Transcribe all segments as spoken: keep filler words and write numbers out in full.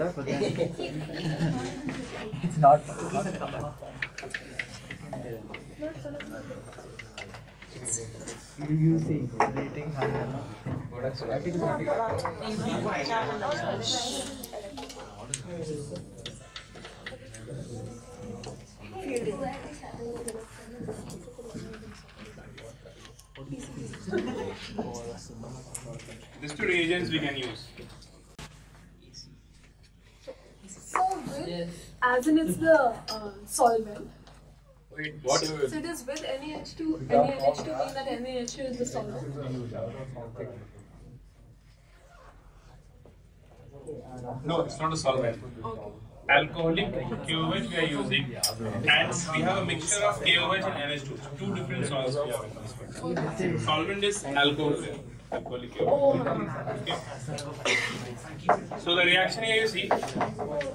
better, but then it's not. not You use the rating higher. These two reagents we can use. So with, as in it's the uh, solvent. Wait, what? So it is with N A H two, N A H two means that N A H two is the solvent. No, it's not a solvent. Okay. Alcoholic K O H we are using, and we have a mixture of K O H and N H two. Two different salts we have in this one. Solvent is alcohol. Alcoholic K O H. Okay. So the reaction here you see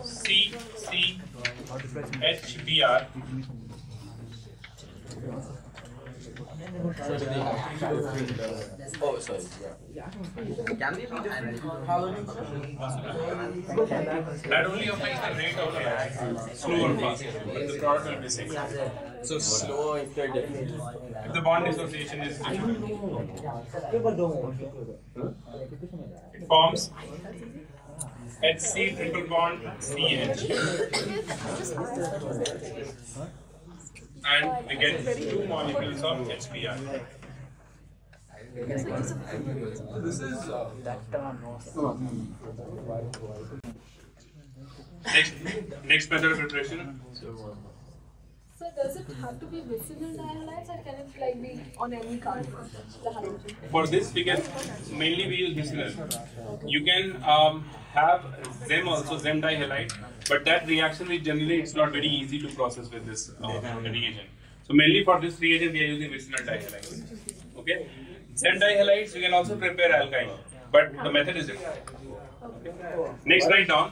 C C H B R. Oh, sorry. Can we that only affects the rate of reaction. Slow or fast. But the product will be same. So slow if they're different. If the bond dissociation is different. It forms H C triple bond C H. And we get two molecules of H B R. This is uh, next next method of filtration. So does it have to be visible dialytes, or can it like be on any card? For this, we can mainly we use visible. You can um, have Zem also, Zem dihalite. But that reaction is generally it's not very easy to process with this uh, reagent. So mainly for this reagent we are using vicinal dihalides. Okay, Zem dihalides we can also prepare alkyne, but the method is different. Okay. Next, write down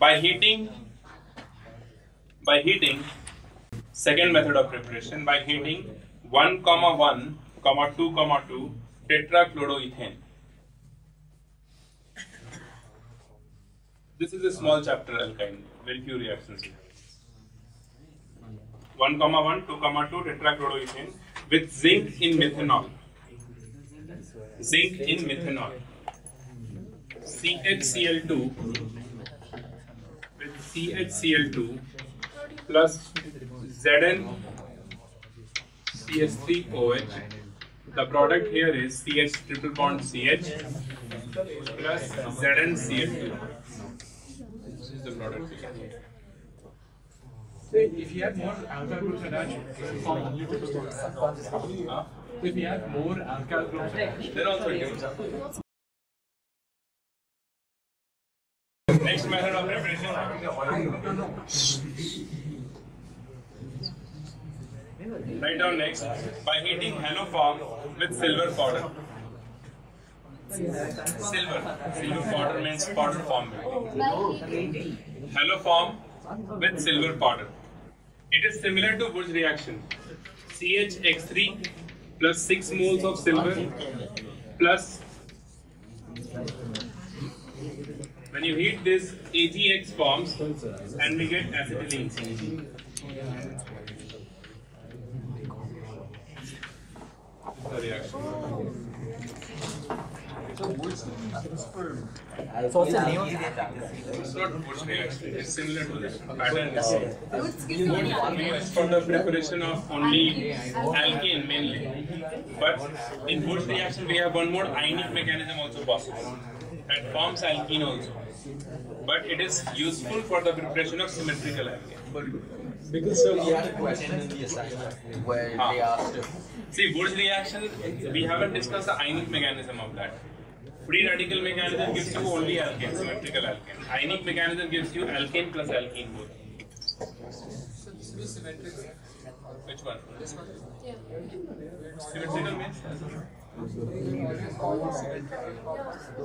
by heating. By heating, second method of preparation by heating one comma one comma two comma two tetrachloroethane. This is a small chapter alkene, very few reactions here. one, one, two, two, tetrachloroethane with zinc in methanol. Zinc in methanol. C H C l two with C H C l two plus Z N C H three O H. The product here is C H triple bond C H plus Z N C H two. The product. So if you have more alkyl groups attached, huh? So if you have more alkyl groups attached, then also it comes. Next method of preparation. Right down next by heating haloform with silver powder. Silver. Silver powder means powder form. Haloform with silver powder. It is similar to Wurtz reaction. C H X three plus six moles of silver plus when you heat this A G X forms and we get acetylene. The reaction. So Wurtz reaction. It's also it's not Wurtz reaction. It's similar to this pattern. It's for the preparation of only alkene mainly. But in Wurtz reaction we have one more ionic mechanism also possible. That forms alkene also. But it is useful for the preparation of symmetrical alkene. Because so we had a question in the assignment where ah. they asked if see, Wurtz reaction, we haven't discussed the ionic mechanism of that. Free radical mechanism gives you only alkane, symmetrical alkane. Ionic mechanism gives you alkane plus alkene both. So this will be symmetrical. Which one? This one? Yeah. Symmetrical means?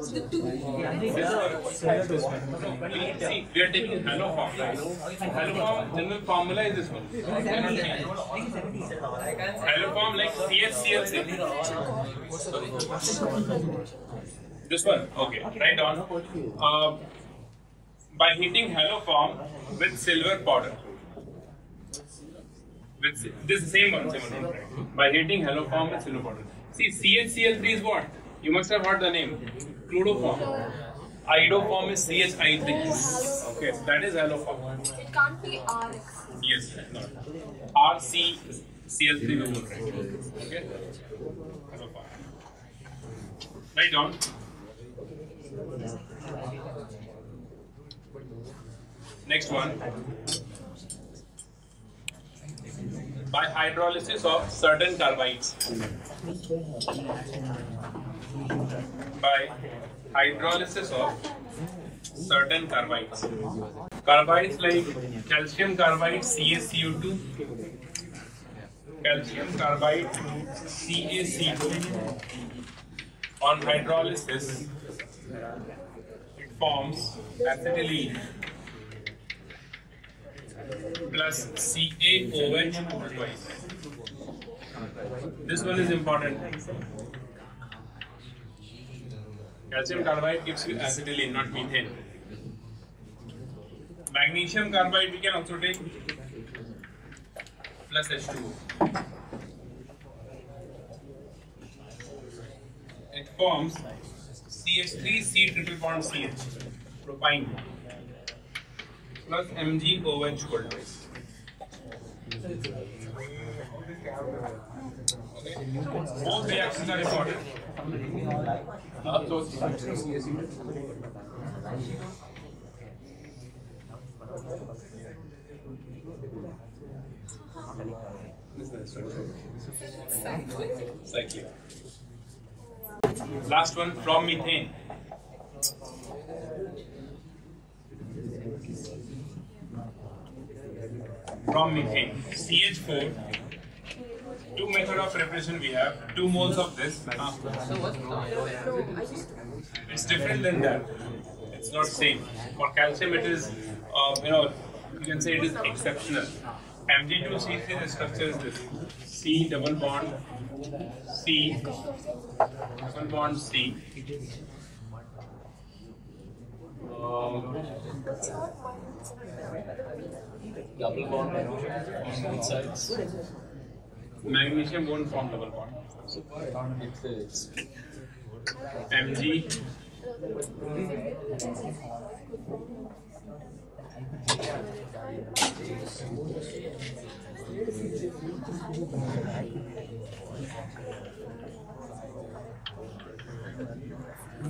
It's the two. This one. See, we are taking haloform, right? Haloform, general formula is this one. Haloform like C H C l six. This one? Okay, right on. Uh, by heating haloform with silver powder. With this same one, same one, right? By heating haloform with silver powder. See, C H C L three is what? You must have heard the name. Chloroform. Iodoform is C H I three. Okay, so that is haloform. It can't be R X. Yes, no. R C C L three will work, right? Okay? Haloform. Right on. Next one. By hydrolysis of certain carbides. By hydrolysis of certain carbides. Carbides like calcium carbide C a C O two, calcium carbide C a C O two. On hydrolysis, it forms acetylene plus C a O H twice. This one is important. Calcium carbide gives you acetylene, not methane. Magnesium carbide we can also take plus H two O. It forms C H three C triple bond C H, propine, plus M g O H gold twice. Okay. Both reactions are important. Uh, so cyclic. Last one from methane. From methane, C H four, two method of preparation we have, two moles of this. Ah. It's different than that, it's not same. For calcium it is, uh, you know, you can say it is exceptional. M g two C three, the structure is this, C double bond, C, double bond C. Um, double bond on both sides. Magnesium won't form double bond. M g. I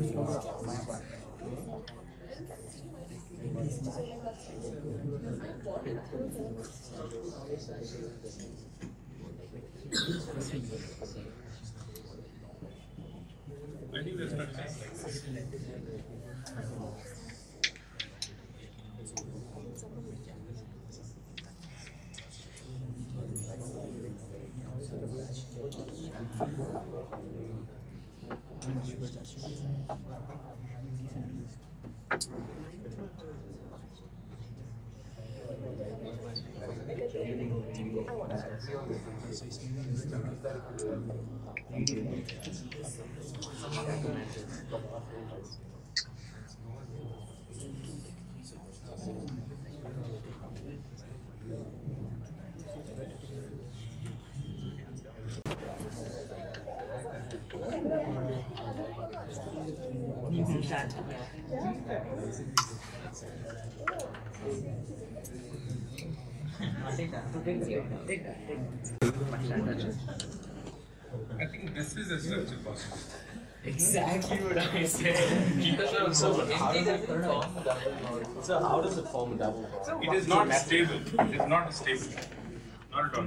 think that's not nice. I think this is a structure possible. Exactly what I said. So, so, how does it form so how does it form a double bond? It is not stable. It is not stable. Not at all.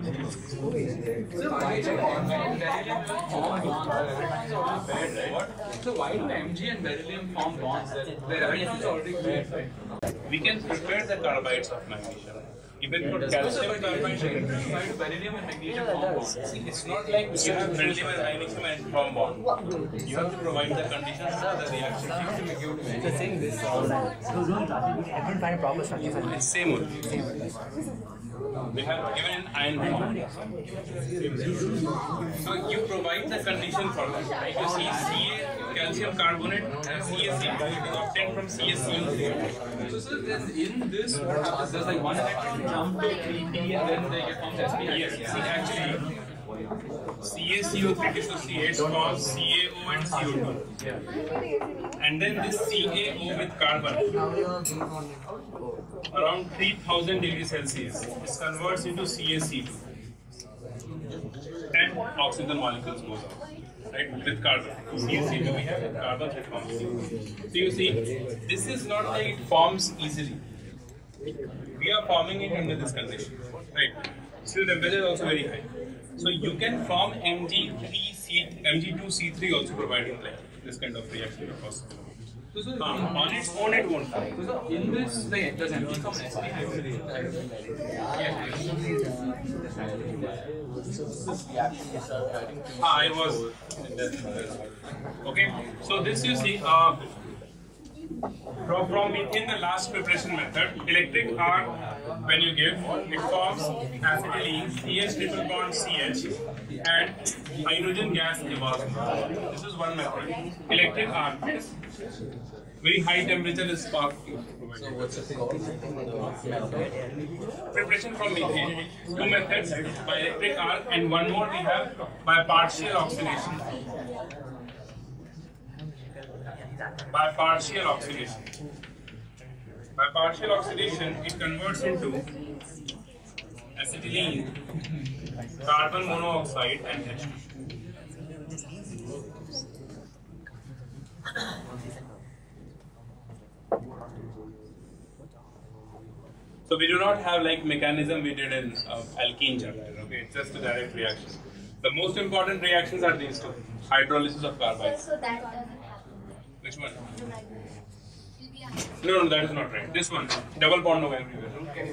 So why do M g and beryllium form bonds? Their ions are already made. We can prepare the carbides of magnesium. Even for calcium carbonate, beryllium and magnesium compound, it's not like you have beryllium and magnesium and compound. You have to provide the conditions for the reaction. It's saying this. Everyone find a proper structure. It's same only. They have given an iron bond. So you provide the condition for that. Like you see Ca calcium carbonate and C A C is obtained from C A C. So sir, then in this what happens? There's like one electron jump to three P and then they get forms S P. Yes, see actually C A C O three so C H forms C A O and C O two. Yeah. And then this C A O with carbon around three thousand degrees Celsius is converts into C A C two and oxygen molecules goes out. Right, with carbon. C A C two we have with carbon that forms C A C. So you see, this is not like it forms easily. We are forming it under this condition. Right. Still temperature is also very high. So you can form M G three C, M G two C three also providing like this kind of reaction or process. So, so um, on its own it won't form. So, so in this, like, does M G come S P hybrid? Yeah. Ah, I was. Okay. So this you see. Uh, From, from within the last preparation method, electric arc when you give, it forms acetylene, C H triple bond C H and hydrogen gas evolves. This is one method. Electric arc. Very high temperature is spark. So what's the thing? Preparation from methane. Two methods by electric arc and one more we have by partial oxidation. By partial oxidation. By partial oxidation, it converts into acetylene, carbon monoxide, and H two. So we do not have like mechanism we did in uh, alkene journal. Okay, it's just a direct reaction. The most important reactions are these two: hydrolysis of carbides. Which one? No, no, that is not right. This one, double bond over everywhere. Okay.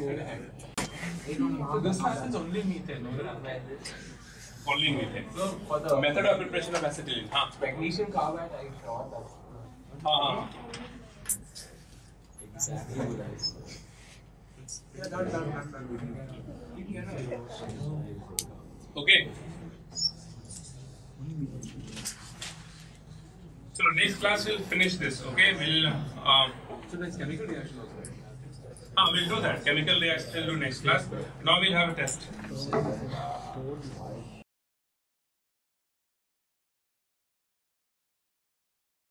So this happens only methane, right? Only methane. So for the method of preparation of acetylene. Huh? Magnesium carbide, I thought that. Ah. Exactly. Okay. So next class we'll finish this, okay? We'll um, so next chemical reaction also. Right? Ah, we'll do that. Chemical reaction we'll do next class. Now we'll have a test.